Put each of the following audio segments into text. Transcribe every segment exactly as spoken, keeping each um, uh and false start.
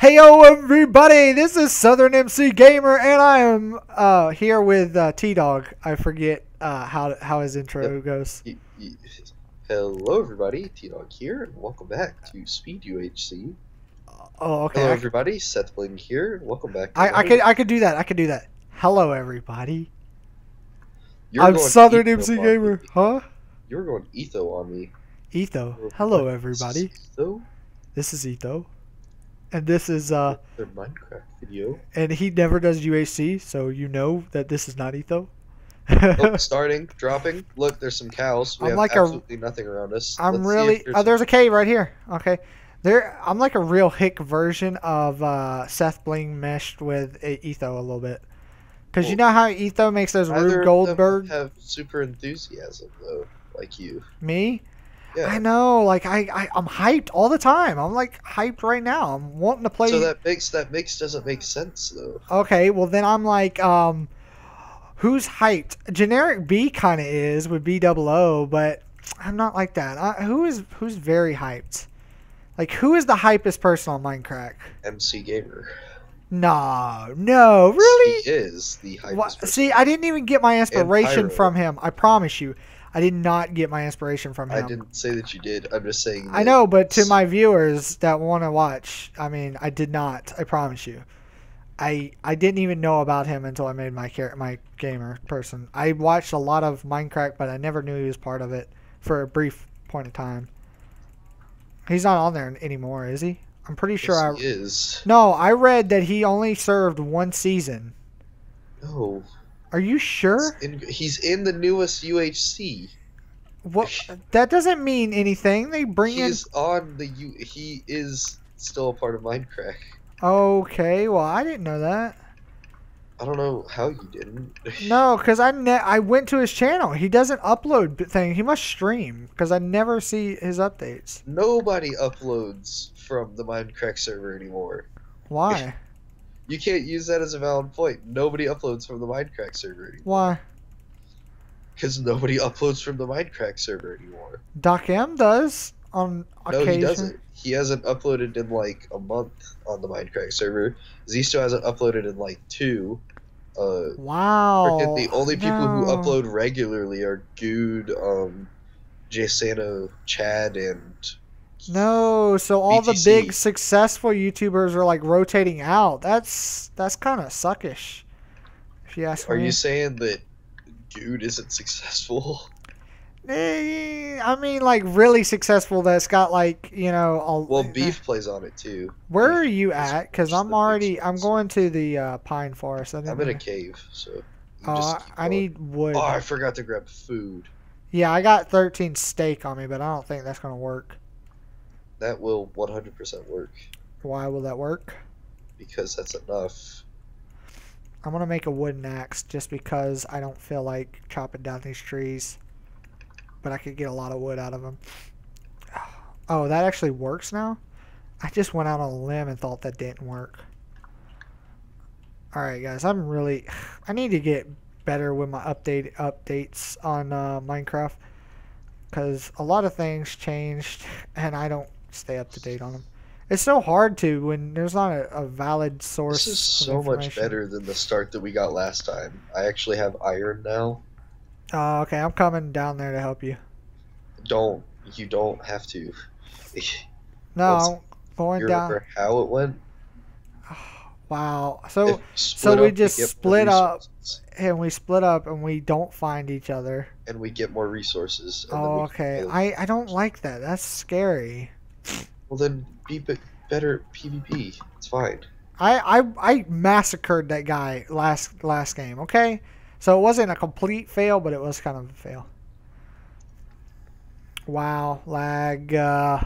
Heyo everybody, this is Southern M C Gamer and I am uh, here with uh, T Dog. I forget uh, how how his intro yep. goes. Y y Hello everybody, T Dog here, and welcome back to Speed U H C. Oh, okay. Hello everybody, Seth Bling here. Welcome back. To I, I could I could do that. I could do that. Hello everybody. You're I'm Southern M C Gamer, huh? You're going Etho on me. Etho. Hello everybody. So this is Etho. And this is uh their Minecraft video. And he never does U H C, so you know that this is not Etho. Oh, starting, dropping. Look, there's some cows. We I'm have like absolutely a, nothing around us. I'm Let's really there's Oh, there's a cave right here. Okay. There I'm like a real hick version of uh Seth Bling meshed with a Etho a little bit. Cuz well, you know how Etho makes those Rube Goldberg of them have super enthusiasm though, like you. Me? Yeah. I know, like I, I, I'm hyped all the time. I'm like hyped right now. I'm wanting to play. So that makes that mix doesn't make sense though. Okay, well then I'm like, um, who's hyped? Generic B kind of is with B double O, but I'm not like that. I, who is who's very hyped? Like who is the hypest person on Mindcrack? M C Gamer. No, no, really. He is the hypest. Well, see, I didn't even get my inspiration from him. I promise you. I did not get my inspiration from him. I didn't say that you did. I'm just saying that I know, but to my viewers that want to watch, I mean, I did not. I promise you. I I didn't even know about him until I made my my gamer person. I watched a lot of Minecraft, but I never knew he was part of it for a brief point of time. He's not on there anymore, is he? I'm pretty sure yes, I he is. No, I read that he only served one season. No. Are you sure? He's in, he's in the newest U H C. What? That doesn't mean anything. They bring he in. He's on the U. He is still a part of Minecraft. Okay. Well, I didn't know that. I don't know how you didn't. No, because I ne I went to his channel. He doesn't upload thing. He must stream because I never see his updates. Nobody uploads from the Minecraft server anymore. Why? You can't use that as a valid point. Nobody uploads from the Mindcrack server anymore. Why? Because nobody uploads from the Mindcrack server anymore. Doc M does on occasion. No, he doesn't. He hasn't uploaded in like a month on the Mindcrack server. Zisto hasn't uploaded in like two. Uh, wow. The only people no. who upload regularly are Gude, um, J Santa, Chad, and... No, so all B T C. The big successful YouTubers are like rotating out. That's that's kind of suckish, if you ask are me. Are you saying that Gude isn't successful? Eh, I mean, like really successful. That's got like you know. A, well, Beef uh, plays on it too. Where Beef are you at? Because I'm already. I'm going to the uh, pine forest. I I'm in a cave, so. Oh, uh, I need wood. Oh, I forgot to grab food. Yeah, I got thirteen steak on me, but I don't think that's gonna work. That will one hundred percent work. Why will that work? Because that's enough. I'm going to make a wooden axe just because I don't feel like chopping down these trees. But I could get a lot of wood out of them. Oh, that actually works now? I just went out on a limb and thought that didn't work. Alright guys, I'm really... I need to get better with my update updates on uh, Minecraft. Because a lot of things changed and I don't stay up to date on them. It's so hard to when there's not a, a valid source. This is so much better than the start that we got last time. I actually have iron now. Oh, uh, okay. I'm coming down there to help you. Don't. You don't have to. No, I'm going you down. Remember how it went? Wow. So, so we just split up and we split up and we don't find each other. And we get more resources. And oh, okay. I, I don't like that. That's scary. Well, then be better PvP. It's fine. I, I, I massacred that guy last last game, okay? So it wasn't a complete fail, but it was kind of a fail. Wow. Lag. Uh...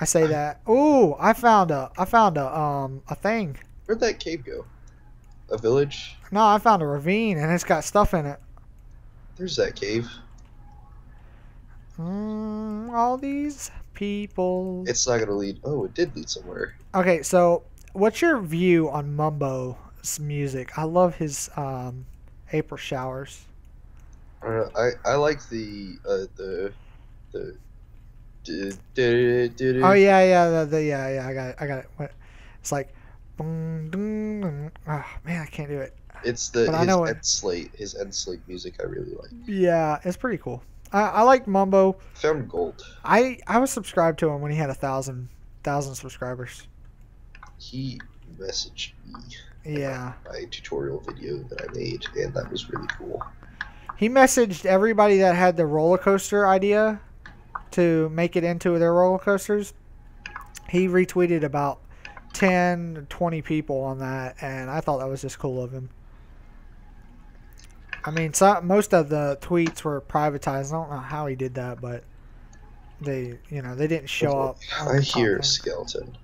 I say that. Ooh, I found a, I found a, um, a thing. Where'd that cave go? A village? No, I found a ravine, and it's got stuff in it. There's that cave. Mm, all these people. It's not gonna lead. Oh, it did lead somewhere. Okay, so what's your view on Mumbo's music? I love his um, April showers. I don't know. I I like the uh, the the. Do, do, do, do, do. Oh yeah, yeah, the, the, yeah, yeah. I got it. I got it. What? It's like, boom, boom, boom. Oh man, I can't do it. It's the his end slate, his end slate music. I really like. Yeah, it's pretty cool. I, I like Mumbo. Found gold. I I was subscribed to him when he had a thousand thousand subscribers. He messaged me. Yeah. My tutorial video that I made, and that was really cool. He messaged everybody that had the roller coaster idea to make it into their roller coasters. He retweeted about ten, twenty people on that, and I thought that was just cool of him. I mean, so, most of the tweets were privatized. I don't know how he did that, but they, you know, they didn't show up. I hear a skeleton.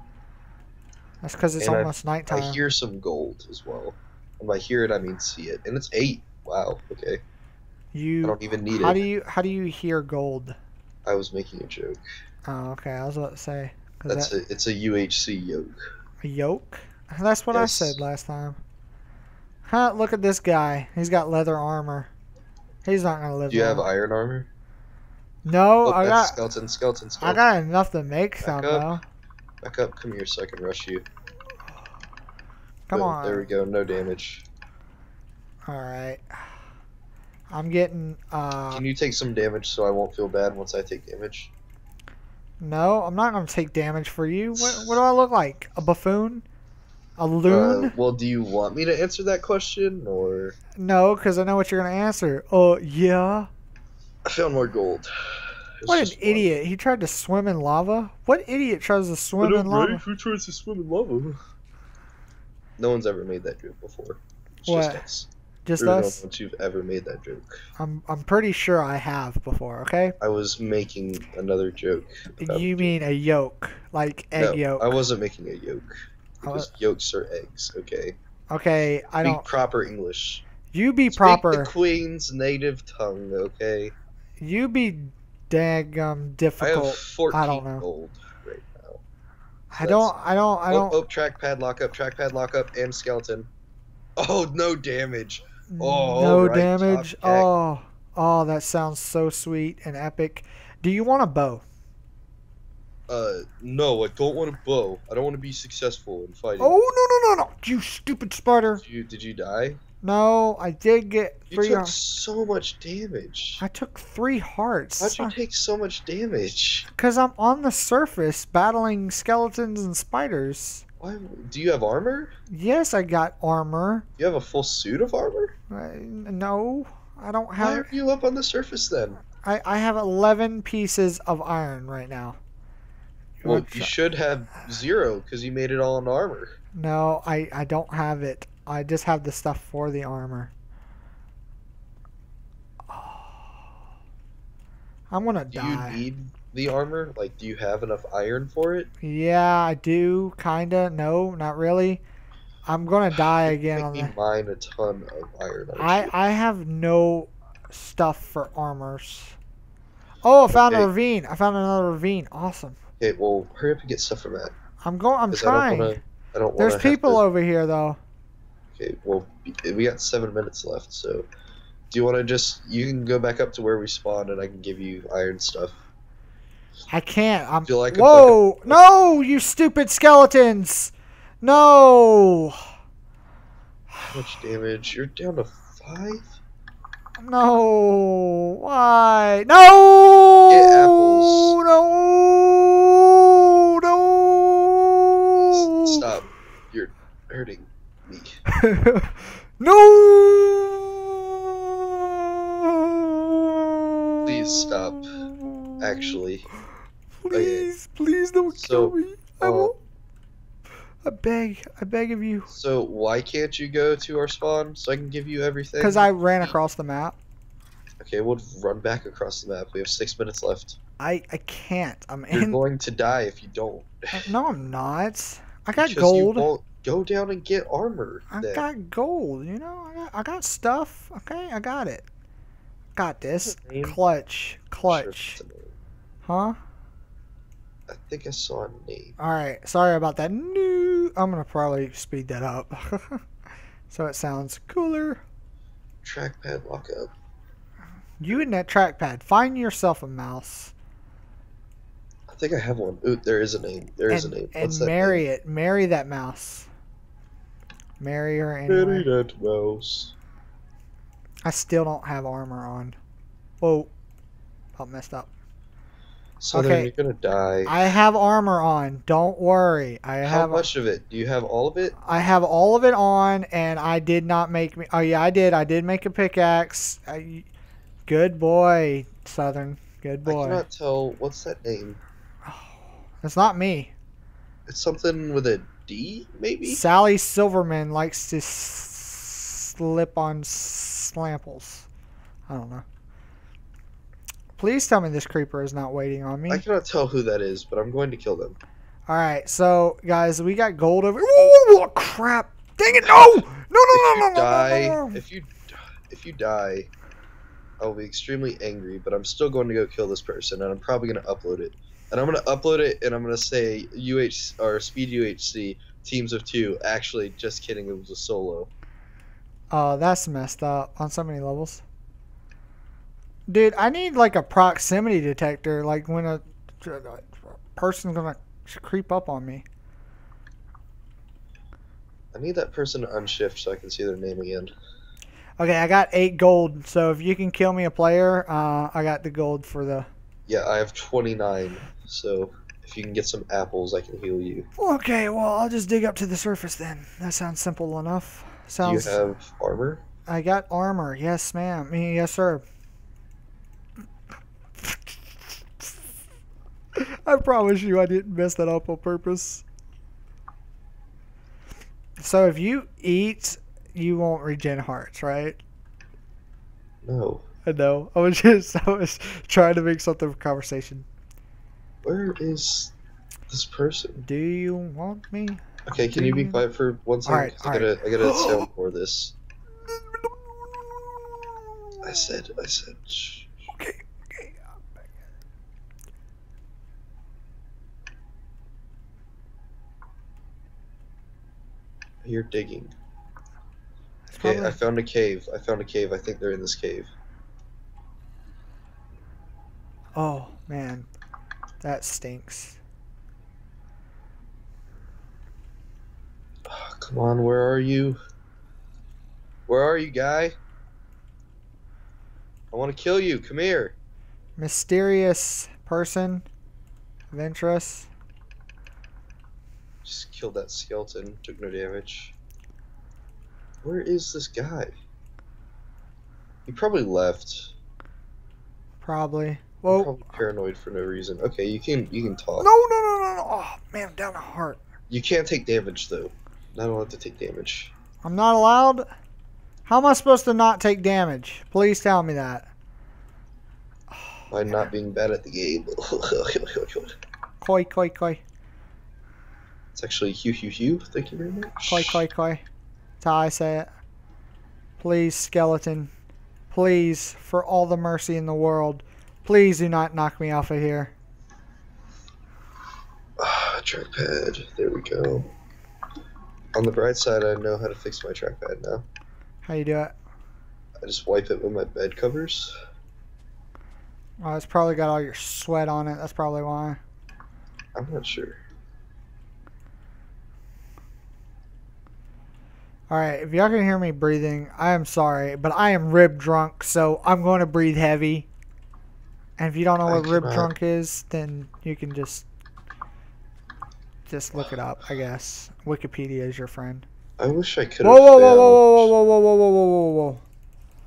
That's because it's and almost I, nighttime. I hear some gold as well. And by hear it, I mean see it. And it's eight. Wow. Okay. You. I don't even need how it. How do you? How do you hear gold? I was making a joke. Oh, okay. I was about to say. That's that, a, it's a U H C yoke. A yoke? That's what yes. I said last time. Huh? Look at this guy. He's got leather armor. He's not gonna live. Do you long. have iron armor? No, Look, I got skeleton, skeleton, skeleton. I got enough to make Back some up. though. Back up, come here so I can rush you. Come Boom, on. There we go, no damage. Alright. I'm getting... Uh, Can you take some damage so I won't feel bad once I take damage? No, I'm not going to take damage for you. What, what do I look like? A buffoon? A loon? Uh, well, do you want me to answer that question? Or No, because I know what you're going to answer. Oh, uh, yeah. I found more gold. What an idiot! Fun. He tried to swim in lava. What idiot tries to swim in lava? Right? Who tries to swim in lava? No one's ever made that joke before. It's what? Just us. Just We're us. Once you've ever made that joke. I'm I'm pretty sure I have before. Okay. I was making another joke. You mean a yolk, like egg no, yolk? I wasn't making a yolk. Because was... yolks are eggs. Okay. Okay, I Speak don't. Proper English. You be Speak proper. The Queen's native tongue. Okay. You be. Daggum difficult. I have fourteen I don't know. gold right now. So I don't. I don't. I don't. Oh, oh, trackpad lock up. Trackpad lock up and skeleton. Oh, no damage. Oh, no right, damage. Oh, oh, that sounds so sweet and epic. Do you want a bow? Uh, no, I don't want a bow. I don't want to be successful in fighting. Oh no no no no! You stupid spider. Did you, did you die? No, I did get three. You took so much damage. I took three hearts. How'd you I... take so much damage? Because I'm on the surface battling skeletons and spiders. Why? Do you have armor? Yes, I got armor. You have a full suit of armor? I, no, I don't have. Why are you up on the surface then? I, I have eleven pieces of iron right now. Well, Which... you should have zero because you made it all in armor. No, I, I don't have it. I just have the stuff for the armor. Oh. I'm gonna do die. Do you need the armor? Like, do you have enough iron for it? Yeah, I do. Kinda. No, not really. I'm gonna die again on that. Mine a ton of iron. I I have no stuff for armors. Oh, I found okay. a ravine. I found another ravine. Awesome. Okay, well, hurry up and get stuff from that. I'm going. I'm trying. I don't wanna, I don't There's people to... over here though. Okay, well, we got seven minutes left, so do you want to just, you can go back up to where we spawned and I can give you iron stuff. I can't. I'm, Feel like whoa, a no, you stupid skeletons. No. How much damage? You're down to five? No, why? No! Get apples. No, no. Stop. You're hurting. No! Please stop. Actually, please, okay. please don't so, kill me. I um, won't. I beg, I beg of you. So why can't you go to our spawn so I can give you everything? Because I ran across the map. Okay, we'll run back across the map. We have six minutes left. I I can't. I'm You're in... going to die if you don't. No, I'm not. I got because gold. You won't Go down and get armor. I then. got gold, you know. I got, I got stuff. Okay, I got it. Got this. Clutch. Clutch. Sure huh? I think I saw a name. Alright, sorry about that. No, I'm going to probably speed that up. So it sounds cooler. Trackpad lock up. You and that trackpad. Find yourself a mouse. I think I have one. Ooh, there is a name. There and, is a name. What's and that marry name? it. Marry that mouse. Marry her anyway. Marry that mouse. I still don't have armor on. Whoa. I messed up. So okay. Then you're gonna die. I have armor on. Don't worry. I How have. How much of it? Do you have all of it? I have all of it on, and I did not make me. Oh yeah, I did. I did make a pickaxe. I... Good boy, Southern. Good boy. I cannot tell. What's that name? Oh, it's not me. It's something with a D, maybe. Sally Silverman likes to s slip on slamples. I don't know. Please tell me this creeper is not waiting on me. I cannot tell who that is, but I'm going to kill them. All right, so guys, we got gold over. Oh crap! Dang it! No! No! No! If no! No! Die, no! No! If you, if you die, I'll be extremely angry. But I'm still going to go kill this person, and I'm probably going to upload it. And I'm going to upload it, and I'm going to say U H C or Speed U H C teams of two. Actually, just kidding. It was a solo. Oh, that's messed up on so many levels. Dude, I need like a proximity detector, like when a, a person's gonna creep up on me. I need that person to unshift so I can see their name again. Okay, I got eight gold, so if you can kill me a player, uh, I got the gold for the... Yeah, I have twenty-nine, so if you can get some apples, I can heal you. Okay, well, I'll just dig up to the surface then. That sounds simple enough. Sounds... Do you have armor? I got armor, yes ma'am. Yes sir. I promise you I didn't mess that up on purpose. So if you eat, you won't regen hearts, right? No. I know. I was just I was trying to make something for conversation. Where is this person? Do you want me? Okay, can Do you be quiet for one second? All right, all I gotta right. I gotta sound for this. I said I said shh. Okay. You're digging. Okay, probably... I found a cave. I found a cave. I think they're in this cave. Oh, man. That stinks. Oh, come on, where are you? Where are you, guy? I want to kill you. Come here. Mysterious person of interest. Just killed that skeleton, took no damage. Where is this guy? He probably left. Probably. Well, I'm probably paranoid for no reason. Okay, you can you can talk. No, no, no, no, no. Oh, man, I'm down a heart. You can't take damage, though. I don't have to take damage. I'm not allowed? How am I supposed to not take damage? Please tell me that. Oh, By man. not being bad at the game. Koi, koi, koi. It's actually Hugh, Hugh, Hugh. Thank you very much. Koi, koi, koi. That's how I say it. Please, skeleton. Please, for all the mercy in the world, please do not knock me off of here. Ah, trackpad. There we go. On the bright side, I know how to fix my trackpad now. How you do it? I just wipe it with my bed covers. Well, it's probably got all your sweat on it. That's probably why. I'm not sure. Alright, if y'all can hear me breathing, I am sorry, but I am rib drunk, so I'm going to breathe heavy. And if you don't know what rib drunk is, then you can just just look it up, I guess. Wikipedia is your friend. I wish I could have. Whoa, whoa, whoa, whoa, whoa, whoa, whoa, whoa, whoa, whoa, whoa.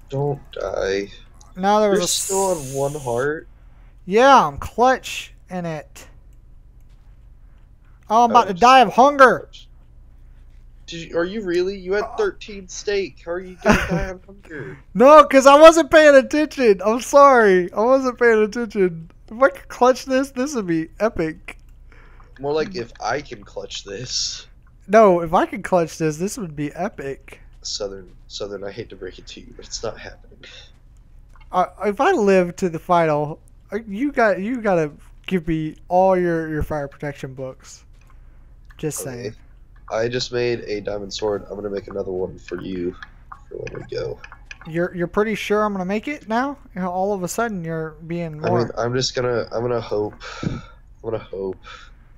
Don't die. Now there was a... still on one heart? Yeah, I'm clutch in it. Oh, I'm about to die of hunger. Did you, are you really? You had thirteen steak. How are you going to die of hunger? No, because I wasn't paying attention. I'm sorry. I wasn't paying attention. If I could clutch this, this would be epic. More like if I can clutch this. No, if I could clutch this, this would be epic. Southern, Southern, I hate to break it to you, but it's not happening. Uh, if I live to the final, you got you got to give me all your, your fire protection books. Just okay. saying. I just made a diamond sword. I'm gonna make another one for you for when we go. You're you're pretty sure I'm gonna make it now? You know, all of a sudden you're being more. I mean, I'm just gonna I'm gonna hope. I'm gonna hope,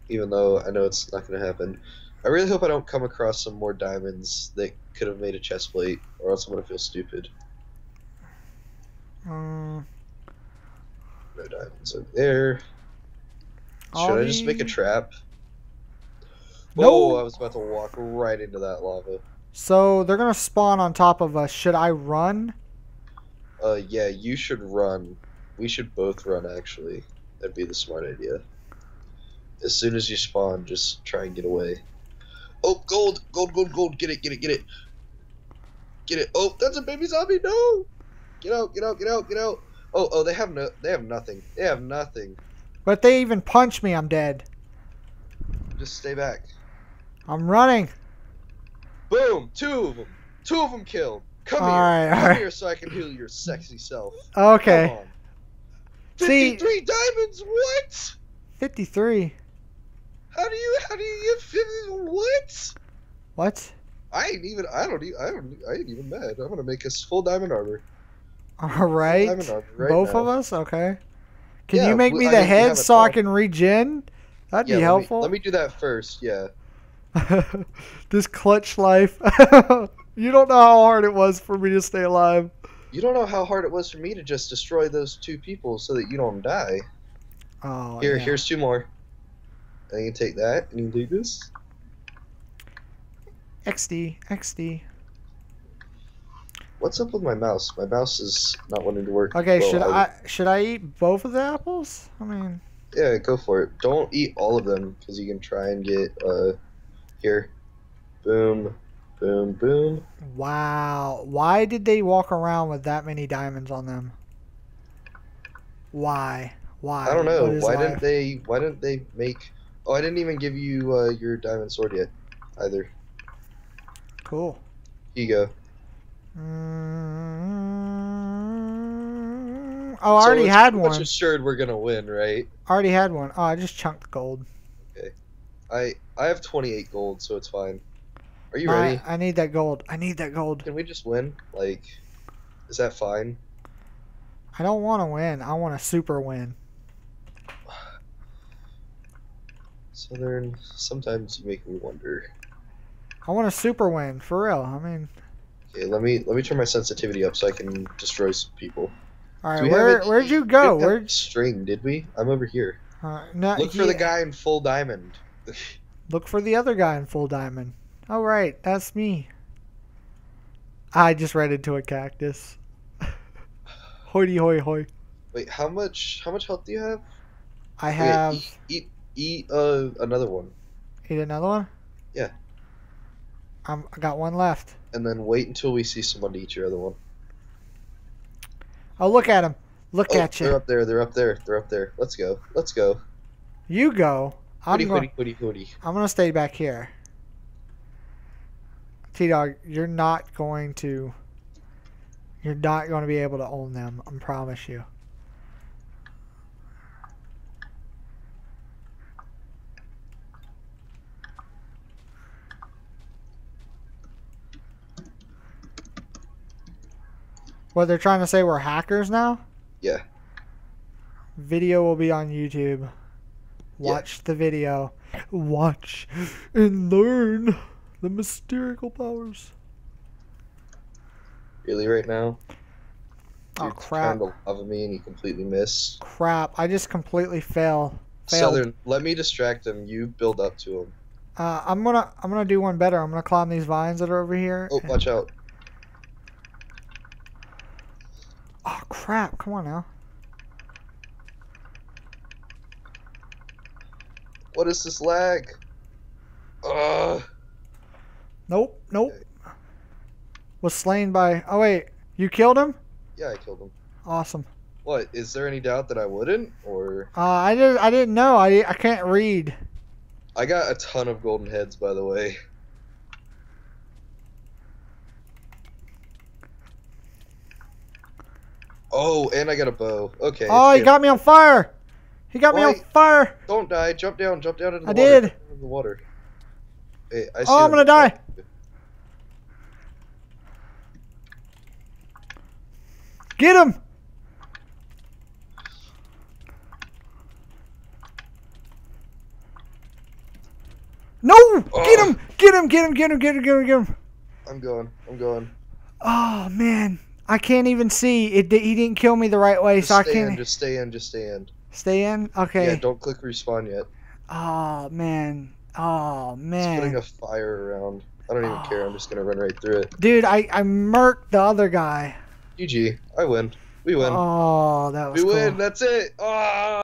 even though I know it's not gonna happen. I really hope I don't come across some more diamonds that could have made a chest plate, or else I'm gonna feel stupid. Um, no diamonds over there. Should I, I just make a trap? No! Oh, I was about to walk right into that lava. So they're gonna spawn on top of us. Should I run? Uh, yeah, you should run. We should both run, actually. That'd be the smart idea. As soon as you spawn, just try and get away. Oh, gold! Gold, gold, gold! Get it, get it, get it! Get it! Oh, that's a baby zombie! No! Get out, get out, get out, get out! Oh, oh, they have no- they have nothing. They have nothing. But if they even punch me, I'm dead. Just stay back. I'm running. Boom! Two of them! Two of them killed! Come all here! Right, Come right. here so I can heal your sexy self. Okay. Come on. See, fifty-three diamonds, what? fifty-three. How do you how do you get fifty what? What? I ain't even I don't even I don't I ain't even mad. I'm gonna make us full diamond armor. Alright. Right Both now. of us? Okay. Can yeah, you make me I the head so I can regen? That'd yeah, be helpful. Let me, let me do that first, yeah. This clutch life. You don't know how hard it was for me to stay alive. You don't know how hard it was for me to just destroy those two people so that you don't die. Oh, Here, yeah. here's two more. And you can take that, and you can do this. X D, X D. What's up with my mouse? My mouse is not wanting to work. Okay, well. should I should I eat both of the apples? I mean... Yeah, go for it. Don't eat all of them, because you can try and get, uh... Here. Boom. Boom, boom. Wow. Why did they walk around with that many diamonds on them? Why? Why? I don't know. Why life? didn't they... Why didn't they make... Oh, I didn't even give you uh, your diamond sword yet, either. Cool. Here you go. Mm-hmm. Oh, I so already had one. I'm assured we're gonna win, right? I already had one. Oh, I just chunked gold. Okay. I, I have twenty-eight gold, so it's fine. Are you My, ready? I need that gold. I need that gold. Can we just win? Like, is that fine? I don't want to win. I want a super win. Southern, sometimes you make me wonder. I want a super win, for real. I mean... Okay, let me let me turn my sensitivity up so I can destroy some people. All right, where where'd you go? Where'd string? Did we? I'm over here. Uh, no, look for yeah. the guy in full diamond. Look for the other guy in full diamond. All right, that's me. I just ran into a cactus. Hoity hoy hoy. Wait, how much how much health do you have? I have. Okay, eat eat, eat uh, another one. Eat another one. Yeah. I'm, I got one left. And then wait until we see someone to eat your other one. Oh, look at him. Look oh, at you. They're up there. They're up there. They're up there. Let's go. Let's go. You go. I'm going to stay back here. T Dog, you're not going to... You're not going to be able to own them. I promise you. What, they're trying to say we're hackers now? Yeah. Video will be on YouTube. Watch yeah. the video. Watch and learn the mystical powers. Really, right now? Oh, You're crap. You're trying to love me and you completely miss. Crap, I just completely fail. Failed. Southern, let me distract them. You build up to them. Uh, I'm gonna, I'm gonna do one better. I'm gonna climb these vines that are over here. Oh, and... watch out. Oh, crap. Come on now. What is this lag? Ugh. Nope. Nope. Okay. Was slain by... Oh, wait. You killed him? Yeah, I killed him. Awesome. What? Is there any doubt that I wouldn't? Or... Uh, I, did, I didn't know. I, I can't read. I got a ton of golden heads, by the way. Oh, and I got a bow. Okay. Oh, he got me on fire. He got Why? me on fire. Don't die. Jump down. Jump down into the I water. I did. Into the water. Hey, I see oh, I'm going to die. Get him. No! Oh. Get him! Get him! Get him! Get him! Get him! Get him! Get him! I'm going. I'm going. Oh man, I can't even see. It. He didn't kill me the right way, just so I can't. Just stay in. Just stay in. Stay in. Okay. Yeah. Don't click respawn yet. Oh man. Oh man. It's putting a fire around. I don't even oh. care. I'm just gonna run right through it. Dude, I I murked the other guy. G G. I win. We win. Oh, that was. We cool. win. That's it. Ah. Oh.